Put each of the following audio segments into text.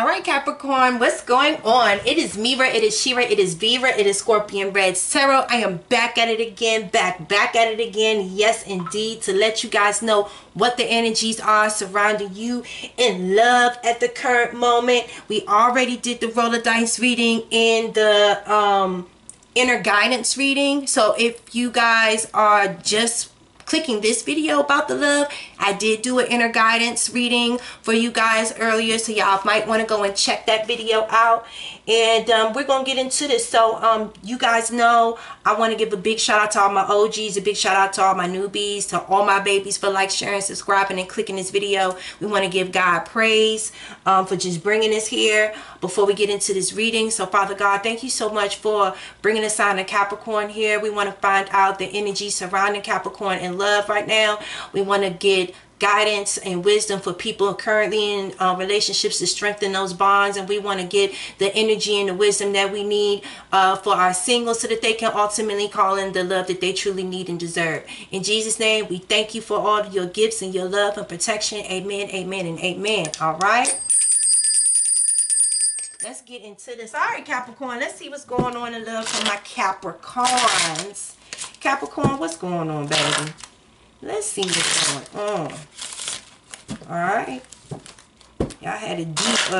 All right, Capricorn, what's going on? It is Mira, it is Shira, it is Vera, it is Scorpion Red's Tarot. I am back at it again, back at it again. Yes, indeed, to let you guys know what the energies are surrounding you in love at the current moment. We already did the roll of dice reading in the inner guidance reading. So if you guys are just clicking this video about the love, I did do an inner guidance reading for you guys earlier, so y'all might want to go and check that video out. And we're gonna get into this. So you guys know I want to give a big shout out to all my OGs, a big shout out to all my newbies, to all my babies for like, sharing, subscribing, and clicking this video. We want to give God praise for just bringing us here before we get into this reading. So Father God, thank you so much for bringing us on to Capricorn here. We want to find out the energy surrounding Capricorn and love right now. We want to get guidance and wisdom for people currently in relationships to strengthen those bonds, and we want to get the energy and the wisdom that we need for our singles so that they can ultimately call in the love that they truly need and deserve. In Jesus' name, we thank you for all of your gifts and your love and protection. Amen, amen, and amen. All right, let's get into this. All right, Capricorn, let's see what's going on in love for my Capricorns. Capricorn, what's going on, baby? Let's see what's going on. Alright. Y'all had a deep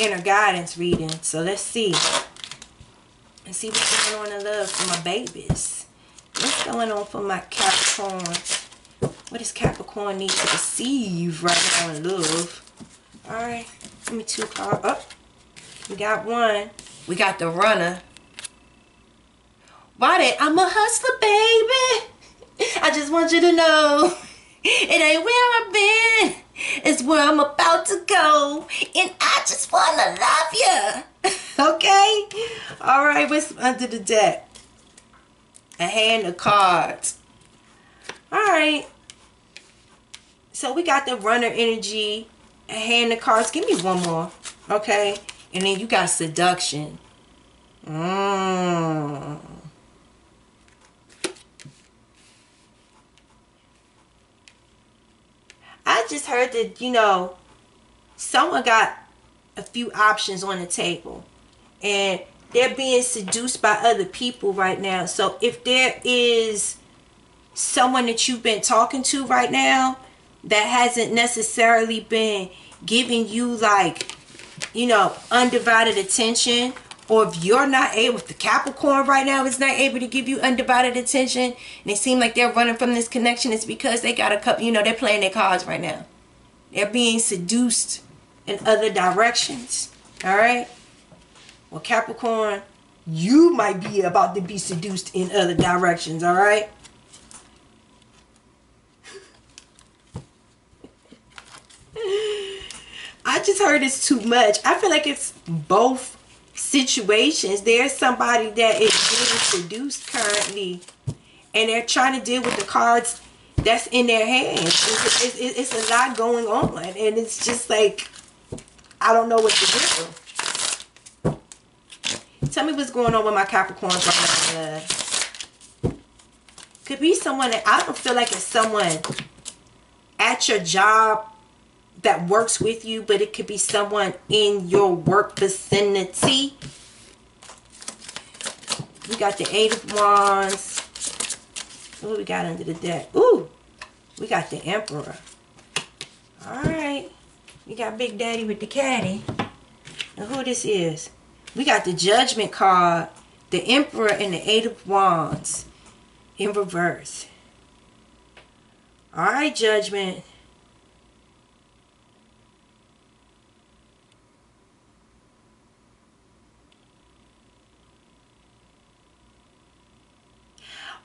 inner guidance reading. So let's see. Let's see what's going on in love for my babies. What's going on for my Capricorns? What does Capricorn need to receive right now in love? Alright. Give me two cards. Oh, we got one. We got the runner. I'm a hustler, baby. I just want you to know it ain't where I've been, it's where I'm about to go, and I just want to love you. Okay, all right, what's under the deck? A hand of cards. All right, so we got the runner energy, a hand of cards. Give me one more. Okay, and then you got seduction. I just heard that, you know, someone got a few options on the table and they're being seduced by other people right now. So if there is someone that you've been talking to right now that hasn't necessarily been giving you, like, you know, undivided attention, or if you're not able, if the Capricorn right now is not able to give you undivided attention, and it seems like they're running from this connection, it's because they got a couple, you know, they're playing their cards right now. They're being seduced in other directions. All right? Well, Capricorn, you might be about to be seduced in other directions. All right? I just heard it's too much. I feel like it's both situations. There's somebody that is being seduced currently, and they're trying to deal with the cards that's in their hands. It's a lot going on, and it's just like, I don't know what to do. Tell me what's going on with my Capricorns right now. Could be someone that, I don't feel like it's someone at your job that works with you, but it could be someone in your work vicinity. We got the 8 of Wands. What we got under the deck? Ooh, we got the Emperor. All right, we got Big Daddy with the caddy. Now who this is? We got the Judgment card, the Emperor, and the 8 of Wands in reverse. All right, Judgment.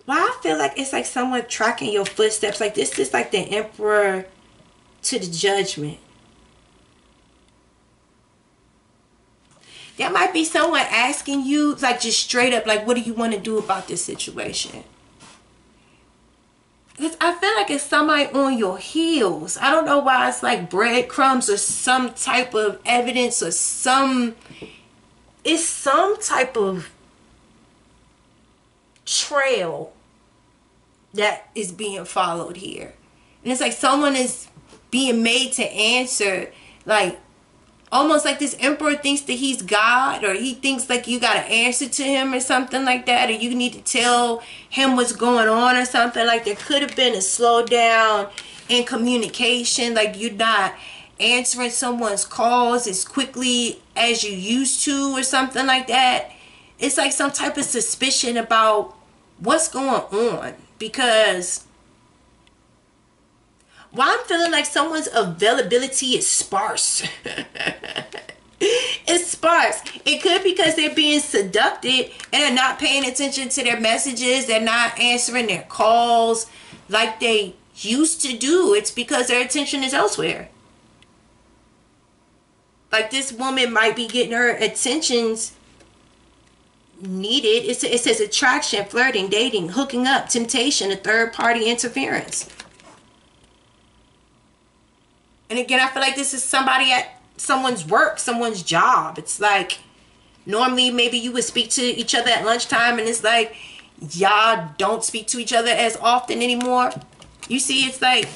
Well, I feel like it's like someone tracking your footsteps. Like this is like the Emperor to the Judgment. There might be someone asking you, like, just straight up, like, what do you want to do about this situation? Because I feel like it's somebody on your heels. I don't know why, it's like breadcrumbs or some type of evidence or it's some type of trail that is being followed here, and it's like someone is being made to answer, Like, almost like this emperor thinks that he's God, or he thinks like you got to answer to him or something like that, or you need to tell him what's going on or something. Like, there could have been a slowdown in communication. Like, you're not answering someone's calls as quickly as you used to or something like that. It's like some type of suspicion about what's going on, because while I'm feeling like someone's availability is sparse. It's sparse. It could be because they're being seducted and they're not paying attention to their messages. They're not answering their calls like they used to do. It's because their attention is elsewhere. Like, this woman might be getting her attentions needed. It says attraction, flirting, dating, hooking up, temptation, a third party interference. And again, I feel like this is somebody at someone's work, someone's job. It's like, normally maybe you would speak to each other at lunchtime, and it's like, y'all don't speak to each other as often anymore. You see, it's like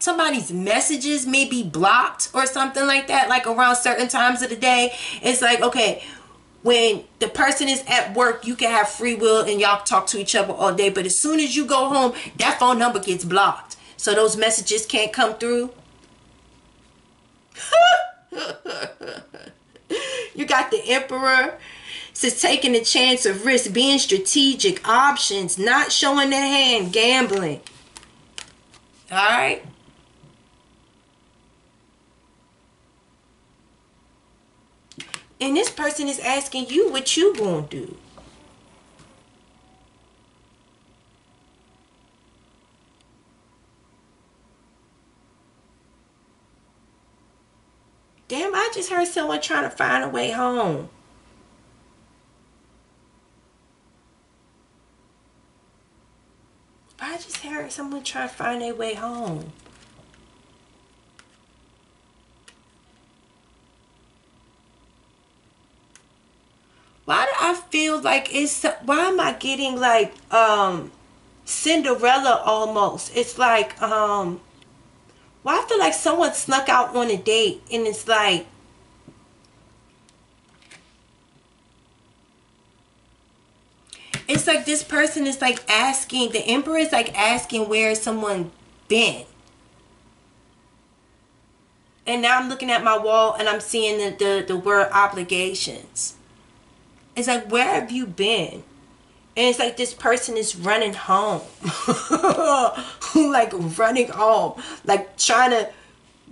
somebody's messages may be blocked or something like that, like around certain times of the day. It's like, okay, when the person is at work, you can have free will and y'all talk to each other all day. But as soon as you go home, that phone number gets blocked. So those messages can't come through. You got the emperor. It says taking a chance of risk, being strategic, options, not showing their hand, gambling. All right. And this person is asking you what you gonna do. Damn, I just heard someone trying to find a way home. I just heard someone try to find their way home. Why do I feel like it's, why am I getting like Cinderella almost? It's like, why I feel like someone snuck out on a date, and it's like, it's like this person is like asking, the emperor is like asking where someone been. And now I'm looking at my wall and I'm seeing the word obligations. It's like, where have you been? And it's like this person is running home. Like running home. Like trying to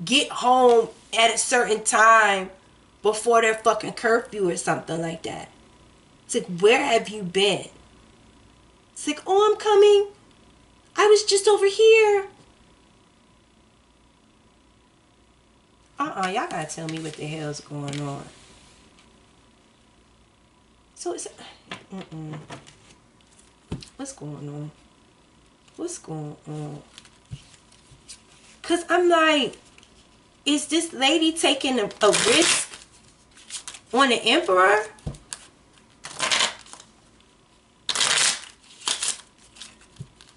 get home at a certain time before their fucking curfew or something like that. It's like, where have you been? It's like, oh, I'm coming. I was just over here. Y'all gotta tell me what the hell's going on. So it's, What's going on? What's going on? 'Cause I'm like, is this lady taking a risk on the emperor?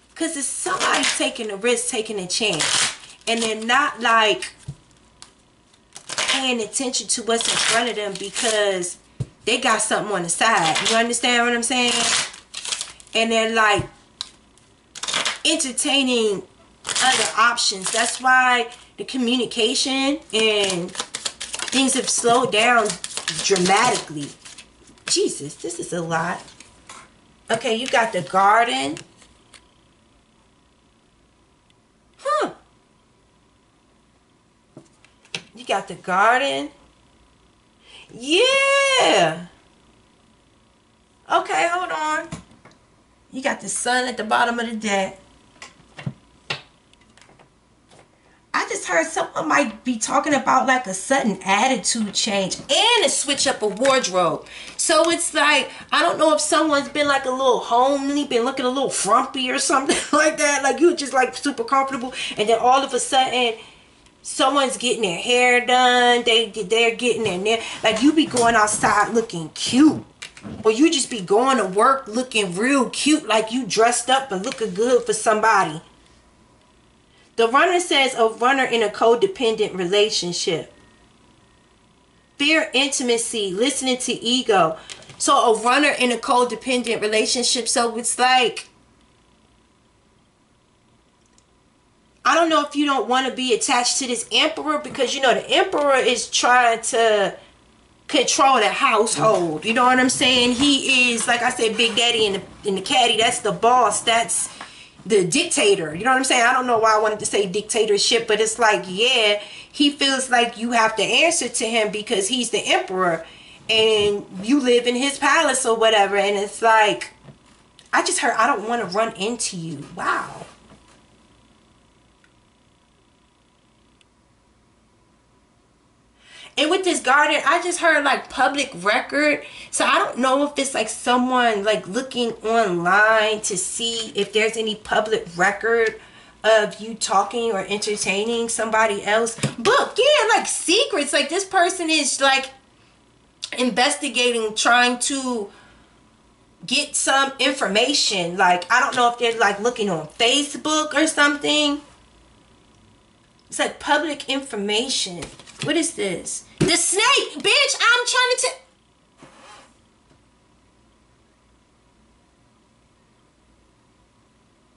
Because it's somebody taking a risk, taking a chance. And they're not like paying attention to what's in front of them because they got something on the side. You understand what I'm saying? And they're like entertaining other options. That's why the communication and things have slowed down dramatically. Jesus, this is a lot. Okay, you got the garden. You got the garden. Yeah. Okay, hold on. You got the sun at the bottom of the deck. I just heard someone might be talking about like a sudden attitude change and a switch up of wardrobe. So it's like, I don't know if someone's been like a little homely, been looking a little frumpy or something like that. Like you were just like super comfortable, and then all of a sudden someone's getting their hair done. They're getting their nail. Like you be going outside looking cute, or you just be going to work looking real cute, like you dressed up and looking good for somebody. The runner says a runner in a codependent relationship. Fear, intimacy, listening to ego. So a runner in a codependent relationship. So it's like, I don't know if you don't want to be attached to this emperor, because you know the emperor is trying to control the household. You know what I'm saying? He is, like I said, Big Daddy in the caddy. That's the boss. That's the dictator. You know what I'm saying? I don't know why I wanted to say dictatorship, but it's like, yeah, he feels like you have to answer to him because he's the emperor and you live in his palace or whatever. And it's like, I just heard, I don't want to run into you. Wow. And with this garden, I just heard like public record. So I don't know if it's like someone like looking online to see if there's any public record of you talking or entertaining somebody else. Book, yeah, like secrets. Like this person is like investigating, trying to get some information. Like I don't know if they're like looking on Facebook or something. It's like public information. What is this? The snake, bitch! I'm trying to...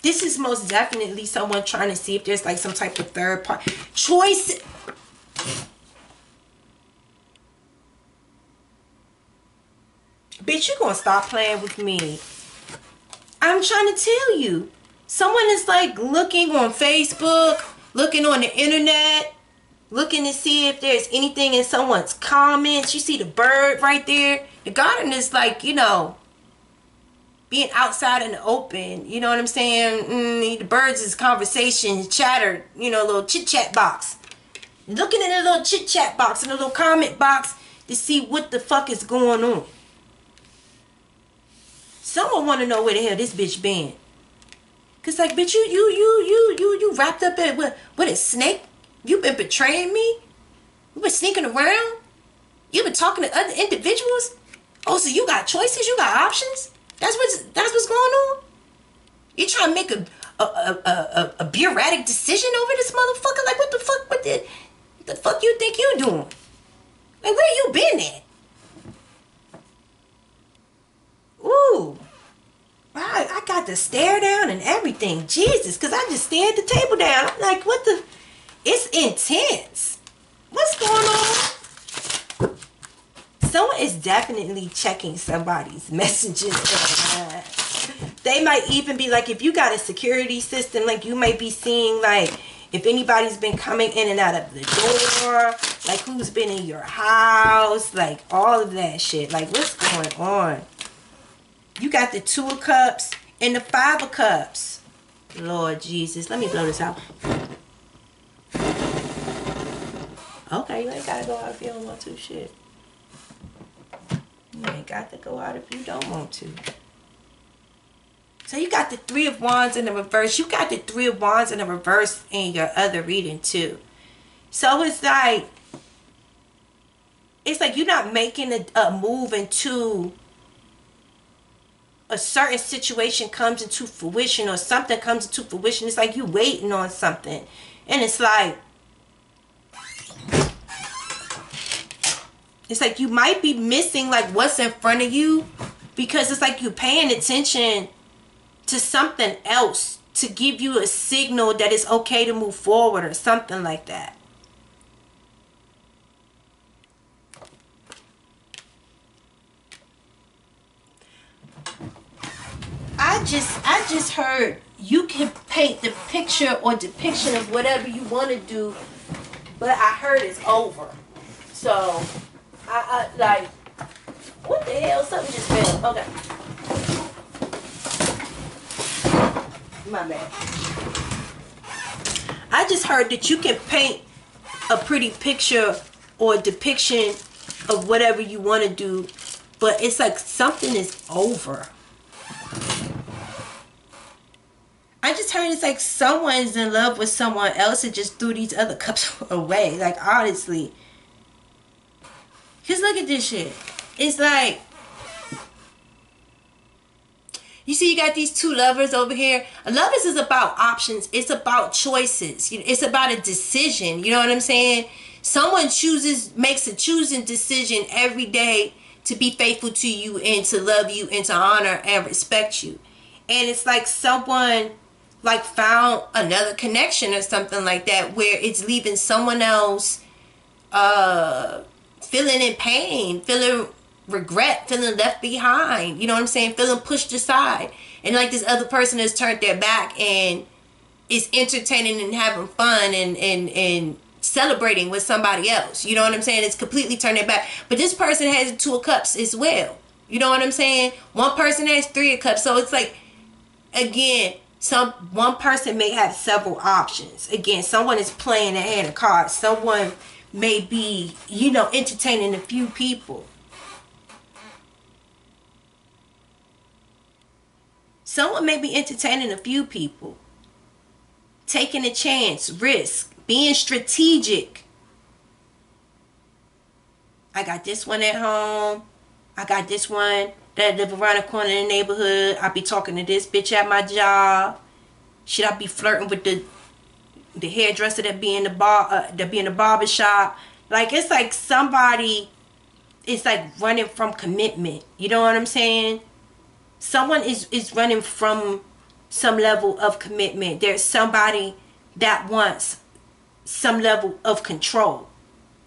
This is most definitely someone trying to see if there's like some type of third party. Choice... Bitch, you gonna stop playing with me. I'm trying to tell you. Someone is like looking on Facebook, looking on the internet, looking to see if there's anything in someone's comments. You see the bird right there. The garden is like, you know, being outside in the open. You know what I'm saying? The birds is conversation, chatter, you know, little chit-chat box. Looking in a little chit-chat box, in a little comment box to see what the fuck is going on. Someone want to know where the hell this bitch been. Because like, bitch, you wrapped up in, what a snake? You been betraying me? You been sneaking around? You been talking to other individuals? Oh, so you got choices? You got options? That's what's going on? You trying to make a bureaucratic decision over this motherfucker? Like, what the fuck you think you doing? Like, where you been at? Ooh. I got the stare down and everything. Jesus, because I just stared the table down. I'm like, what the... It's intense. What's going on? Someone is definitely checking somebody's messages. They might even be like, if you got a security system, like you might be seeing like if anybody's been coming in and out of the door, like who's been in your house, like all of that shit. Like what's going on? You got the 2 of cups and the 5 of cups. Lord Jesus, let me blow this out. Okay, you ain't gotta go out if you don't want to, shit. You ain't got to go out if you don't want to. So you got the 3 of wands in the reverse. You got the 3 of wands in the reverse in your other reading too. So it's like you're not making a move until a certain situation comes into fruition or something comes into fruition. It's like you waiting on something. And it's like, it's like you might be missing like what's in front of you because it's like you're paying attention to something else to give you a signal that it's okay to move forward or something like that. I just heard you can paint the picture or depiction of whatever you want to do, but I heard it's over. So... I like, what the hell? Something just fell. Okay. My bad. I just heard that you can paint a pretty picture or depiction of whatever you want to do, but it's like something is over. I just heard it's like someone's in love with someone else and just threw these other cups away. Like, honestly. Just look at this shit. It's like You see, you got these two lovers over here. Lovers is about options. It's about choices. It's about a decision. You know what I'm saying? Someone chooses, makes a choosing decision every day to be faithful to you and to love you and to honor and respect you. And it's like someone like found another connection or something like that, where it's leaving someone else feeling in pain, feeling regret, feeling left behind, you know what I'm saying, feeling pushed aside. And like this other person has turned their back and is entertaining and having fun and celebrating with somebody else, you know what I'm saying. It's completely turned their back. But this person has two of cups as well, you know what I'm saying. One person has three of cups. So it's like, again, one person may have several options. Again, someone is playing a hand of cards. Someone may be, you know, entertaining a few people. Someone may be entertaining a few people, taking a chance, risk, being strategic. I got this one at home. I got this one that live around the corner in the neighborhood. I be talking to this bitch at my job. Should I be flirting with the hairdresser that be in the bar, that be in the barber shop? Like, it's like somebody is like running from commitment. You know what I'm saying? Someone is running from some level of commitment. There's somebody that wants some level of control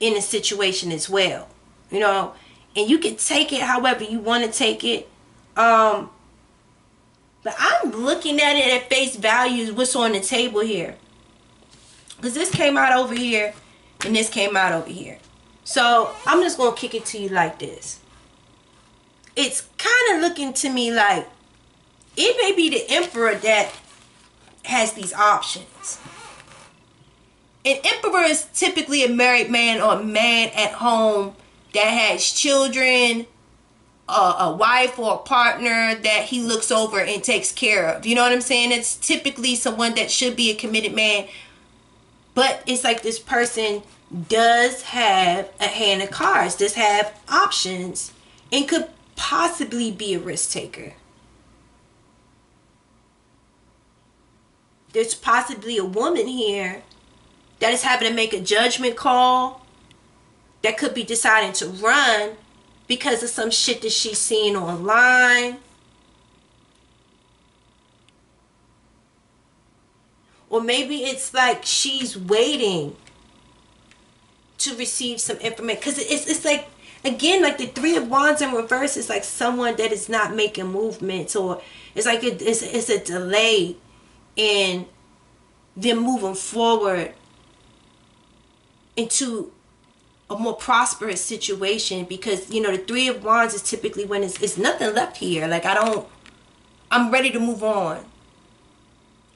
in a situation as well, you know. And you can take it however you want to take it. But I'm looking at it at face value, what's on the table here. Because this came out over here and this came out over here. So I'm just going to kick it to you like this. It's kind of looking to me like it may be the Emperor that has these options. An Emperor is typically a married man or a man at home that has children, a wife or a partner that he looks over and takes care of. You know what I'm saying? It's typically someone that should be a committed man. But it's like this person does have a hand of cards, does have options, and could possibly be a risk taker. There's possibly a woman here that is having to make a judgment call, that could be deciding to run because of some shit that she's seeing online, or maybe it's like she's waiting to receive some information. Because it's like, again, like the Three of Wands in reverse is like someone that is not making movements, or it's like it's a delay in them moving forward into a more prosperous situation. Because, you know, the Three of Wands is typically when it's nothing left here. Like, I'm ready to move on.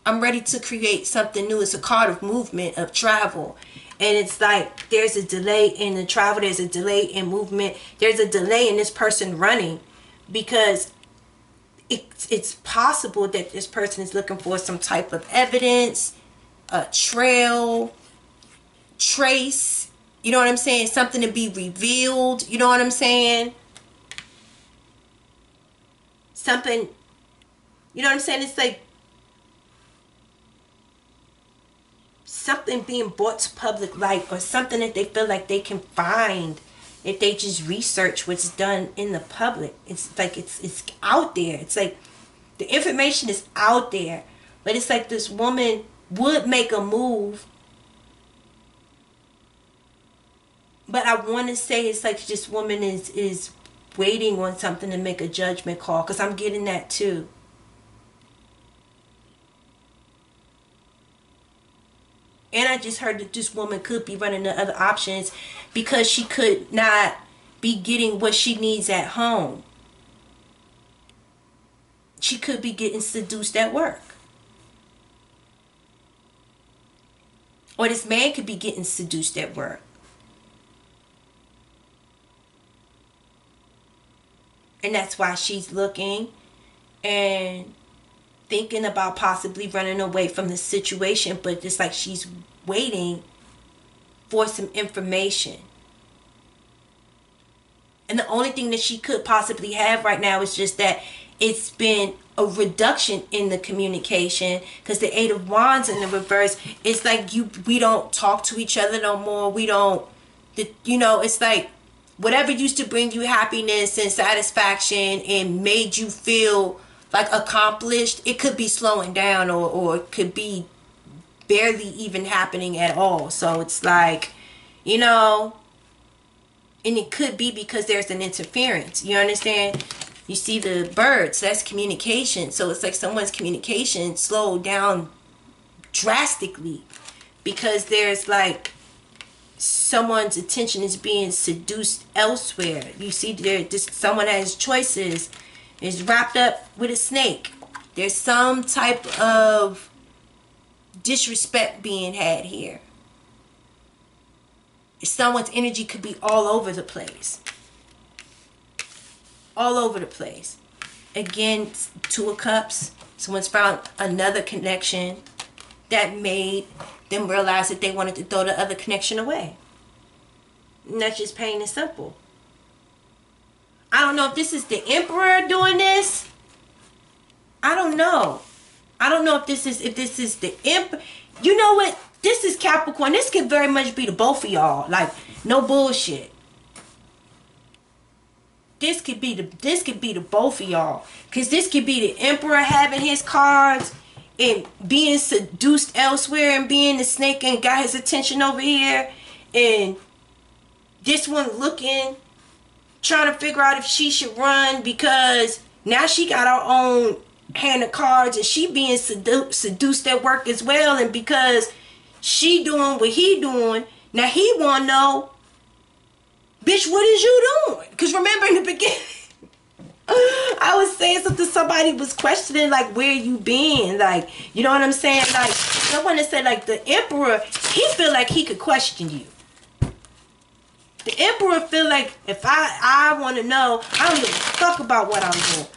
I'm ready to create something new. It's a card of movement, of travel. And it's like there's a delay in the travel. There's a delay in movement. There's a delay in this person running, because it's possible that this person is looking for some type of evidence, a trail, trace. You know what I'm saying? Something to be revealed. You know what I'm saying? Something. You know what I'm saying? It's like something being brought to public light, or something that they feel like they can find if they just research what's done in the public. It's like it's out there. It's like the information is out there. But it's like this woman would make a move, but I want to say it's like this woman is waiting on something to make a judgment call, because I'm getting that too. And I just heard that this woman could be running to other options because she could not be getting what she needs at home. She could be getting seduced at work. Or this man could be getting seduced at work. And that's why she's looking and thinking about possibly running away from the situation. But it's like she's waiting for some information. And the only thing that she could possibly have right now is just that it's been a reduction in the communication, because the Eight of Wands in the reverse, it's like we don't talk to each other no more. We don't, you know, it's like whatever used to bring you happiness and satisfaction and made you feel like accomplished, it could be slowing down, or it could be barely even happening at all. So it's like, you know, and it could be because there's an interference. You understand? You see the birds, that's communication. So it's like someone's communication slowed down drastically because there's like someone's attention is being seduced elsewhere. You see, someone has choices, is wrapped up with a snake. There's some type of disrespect being had here. Someone's energy could be all over the place. All over the place. Again, Two of Cups. Someone's found another connection that made them realize that they wanted to throw the other connection away. And that's just plain and simple. I don't know if this is the Emperor doing this. I don't know. I don't know if this is the Emperor. You know what? This is Capricorn. This could very much be the both of y'all. Like, no bullshit. This could be the both of y'all, because this could be the Emperor having his cards and being seduced elsewhere and being the snake and got his attention over here, and this one looking, trying to figure out if she should run because now she got her own hand of cards and she being seduced at work as well, and because she doing what he doing, now he wanna know, bitch, what is you doing? Because remember in the beginning, I was saying something, somebody was questioning, like, where you been? Like, you know what I'm saying? Like, someone that said, like, the Emperor, he feel like he could question you. The Emperor feel like, if I want to know, I don't give a fuck about what I'm doing.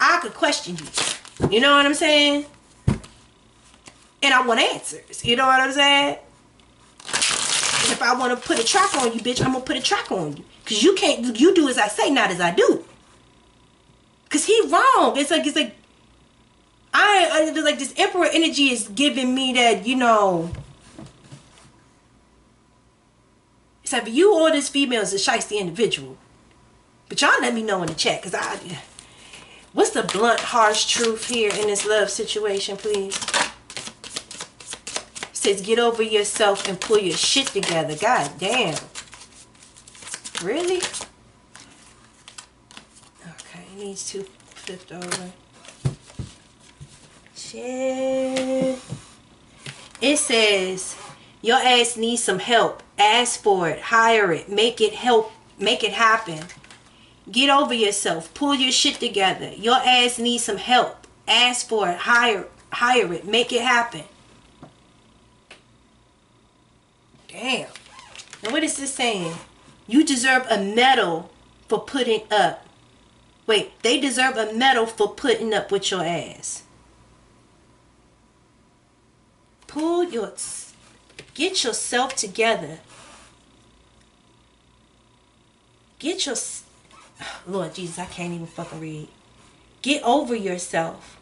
I could question you. You know what I'm saying? And I want answers. You know what I'm saying? If I want to put a track on you, bitch, I'm going to put a track on you. Because you can't, you do as I say, not as I do. Because he wrong. It's like, I like this Emperor energy is giving me that, you know. It's like, you or this female is a shiesty individual. But y'all let me know in the chat. Because what's the blunt, harsh truth here in this love situation, please? Says get over yourself and pull your shit together. God damn. Really? Okay, it needs to flip over. Shit. It says your ass needs some help. Ask for it. Hire it. Make it help. Make it happen. Get over yourself. Pull your shit together. Your ass needs some help. Ask for it. Hire it. Make it happen. Damn. Now what is this saying? You deserve a medal for putting up. Wait, they deserve a medal for putting up with your ass. Get yourself together. Lord Jesus, I can't even fucking read. Get over yourself.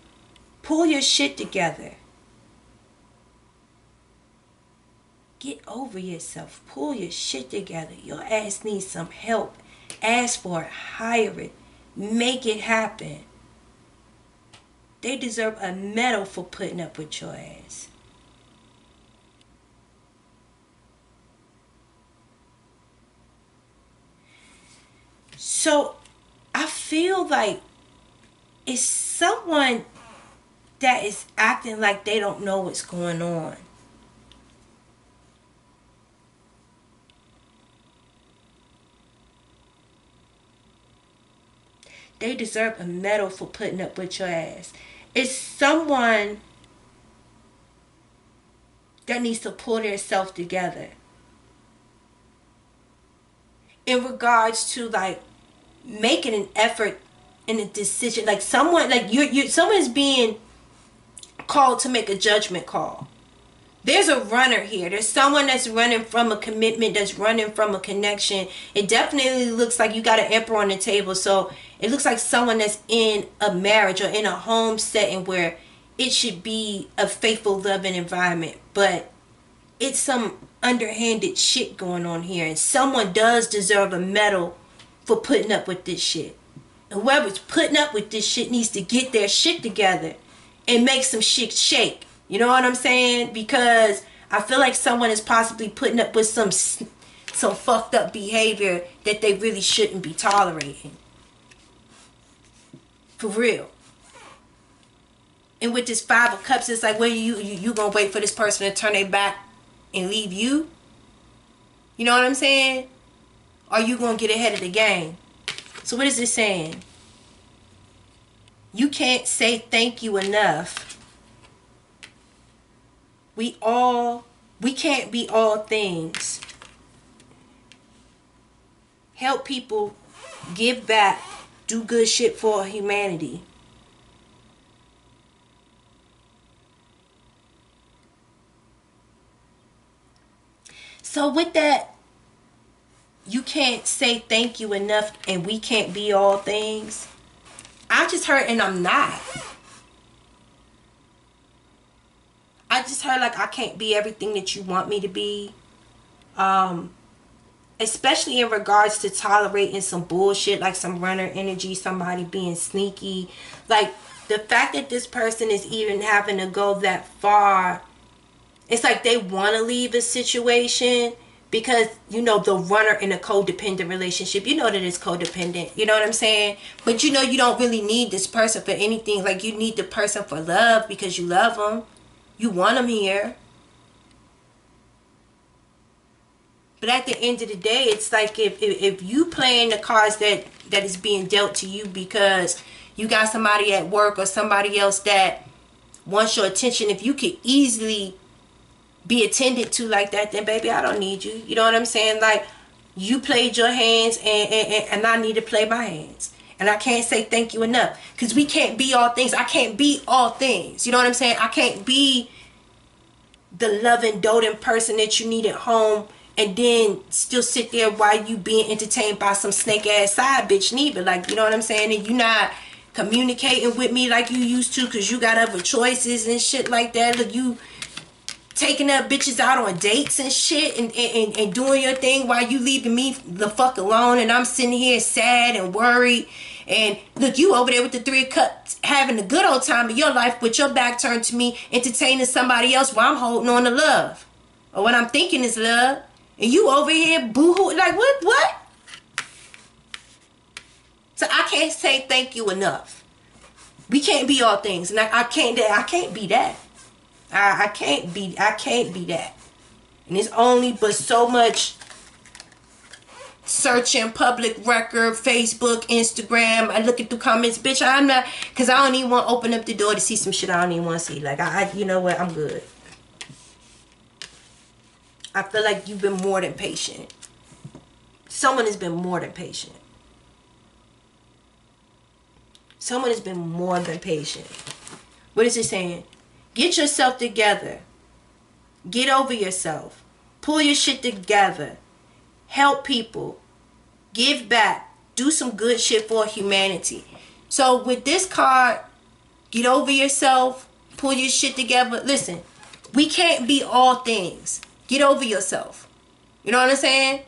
Pull your shit together. Get over yourself. Pull your shit together. Your ass needs some help. Ask for it. Hire it. Make it happen. They deserve a medal for putting up with your ass. So, I feel like it's someone that is acting like they don't know what's going on. They deserve a medal for putting up with your ass. It's someone that needs to pull themselves together. In regards to like making an effort and a decision. Like someone, like someone's being called to make a judgment call. There's a runner here. There's someone that's running from a commitment, that's running from a connection. It definitely looks like you got an emperor on the table. So it looks like someone that's in a marriage or in a home setting where it should be a faithful, loving environment. But it's some underhanded shit going on here. And someone does deserve a medal for putting up with this shit. Whoever's putting up with this shit needs to get their shit together and make some shit shake. You know what I'm saying? Because I feel like someone is possibly putting up with some fucked up behavior that they really shouldn't be tolerating. For real. And with this Five of Cups, it's like, well, you gonna wait for this person to turn their back and leave you? You know what I'm saying? Are you gonna get ahead of the game? So what is this saying? You can't say thank you enough. We can't be all things. Help people, give back, do good shit for humanity. So with that, you can't say thank you enough and we can't be all things. I just heard, and I'm not. I just heard like I can't be everything that you want me to be. Especially in regards to tolerating some bullshit, like some runner energy, somebody being sneaky. Like the fact that this person is even having to go that far, it's like they want to leave a situation because, you know, the runner in a codependent relationship, you know that it's codependent. You know what I'm saying? But you know you don't really need this person for anything. Like you need the person for love because you love them. You want them here. But at the end of the day, it's like if you playing the cards that is being dealt to you because you got somebody at work or somebody else that wants your attention, if you could easily be attended to like that, then baby, I don't need you. You know what I'm saying? Like you played your hands and I need to play my hands. And I can't say thank you enough because we can't be all things. I can't be all things. You know what I'm saying? I can't be the loving, doting person that you need at home and then still sit there while you being entertained by some snake-ass side bitch neither. Like, you know what I'm saying? And you're not communicating with me like you used to because you got other choices and shit like that. Look, you taking up bitches out on dates and shit and doing your thing while you leaving me the fuck alone and I'm sitting here sad and worried. And look, you over there with the Three of Cups having a good old time of your life with your back turned to me, entertaining somebody else while I'm holding on to love. Or what I'm thinking is love. And you over here boo-hoo, like what? So I can't say thank you enough. We can't be all things. And I can't be that. I can't be that. And it's only but so much searching public record, Facebook, Instagram. I look at the comments, bitch. I'm not, because I don't even want to open up the door to see some shit I don't even want to see. Like, you know what? I'm good. I feel like you've been more than patient. Someone has been more than patient. Someone has been more than patient. What is it saying? Get yourself together. Get over yourself. Pull your shit together. Help people. Give back. Do some good shit for humanity. So with this card, get over yourself. Pull your shit together. Listen, we can't be all things. Get over yourself. You know what I'm saying?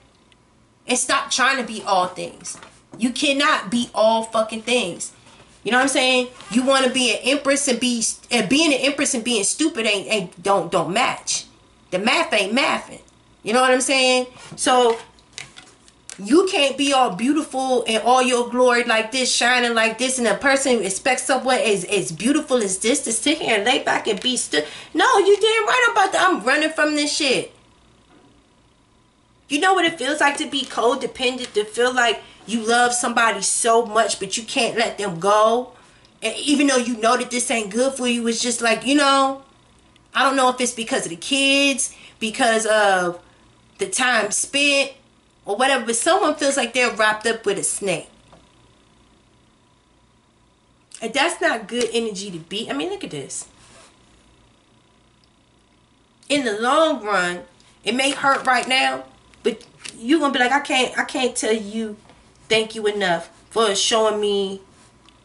And stop trying to be all things. You cannot be all fucking things. You know what I'm saying? You want to be an empress and being an empress and being stupid don't match. The math ain't mathing. You know what I'm saying? So you can't be all beautiful and all your glory like this, shining like this, and a person who expects someone as beautiful as this to sit here and lay back and be still. No, you damn right about that. I'm running from this shit. You know what it feels like to be codependent, to feel like you love somebody so much, but you can't let them go. And even though you know that this ain't good for you, it's just like, you know, I don't know if it's because of the kids, because of the time spent or whatever, but someone feels like they're wrapped up with a snake. And that's not good energy to be. I mean, look at this. in the long run, it may hurt right now, but you're going to be like, I can't tell you thank you enough for showing me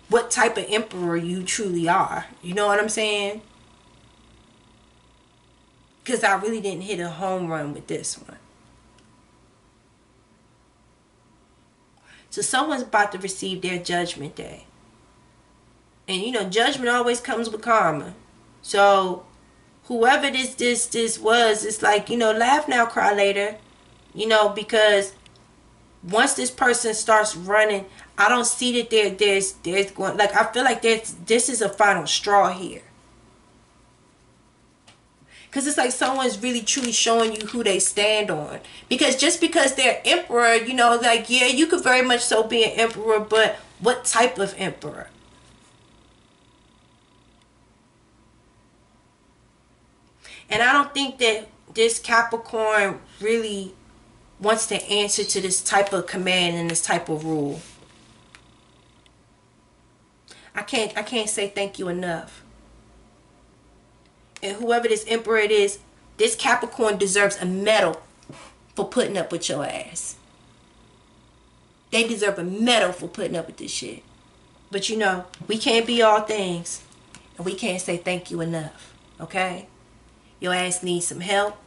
what type of emperor you truly are. You know what I'm saying? Because I really didn't hit a home run with this one. So someone's about to receive their judgment day. And you know, judgment always comes with karma. So whoever this was, it's like, you know, laugh now, cry later. You know, because once this person starts running, I don't see that there's going, like, I feel like this is a final straw here. Because it's like someone's really truly showing you who they stand on. Because just because they're emperor, you know, like, yeah, you could very much so be an emperor, but what type of emperor? And I don't think that this Capricorn really wants to answer to this type of command and this type of rule. I can't say thank you enough. And whoever this emperor it is, this Capricorn deserves a medal for putting up with your ass. They deserve a medal for putting up with this shit. But you know, we can't be all things. And we can't say thank you enough. Okay? Your ass needs some help.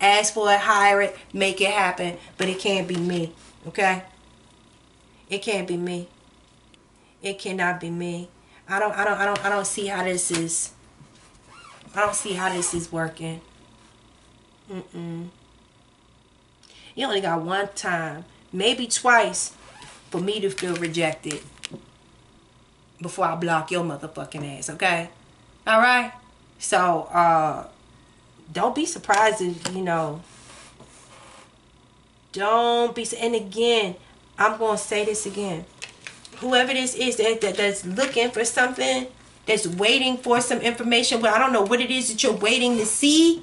Ask for it, hire it, make it happen. But it can't be me. Okay? It can't be me. It cannot be me. I don't see how this is. I don't see how this is working. You only got one time, maybe twice, for me to feel rejected before I block your motherfucking ass, okay? All right? So, don't be surprised if, you know, don't be, and again, I'm going to say this again. Whoever this is that's looking for something, that's waiting for some information, but I don't know what it is that you're waiting to see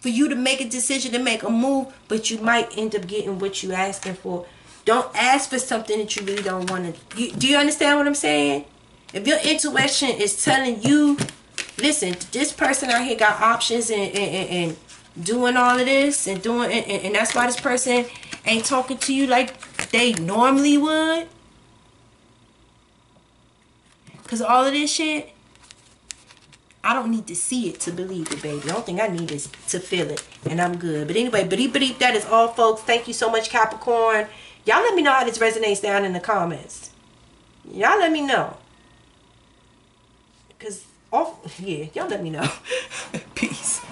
for you to make a decision, to make a move, but you might end up getting what you're asking for. Don't ask for something that you really don't want to. Do you understand what I'm saying? If your intuition is telling you, listen, this person out here got options and doing all of this and doing, and that's why this person ain't talking to you like they normally would. Because all of this shit, I don't need to see it to believe it, baby. The only thing I need is to feel it, and I'm good. But anyway, bitty, that is all, folks. Thank you so much, Capricorn. Y'all let me know how this resonates down in the comments. Y'all let me know. Because, yeah, y'all let me know. Peace.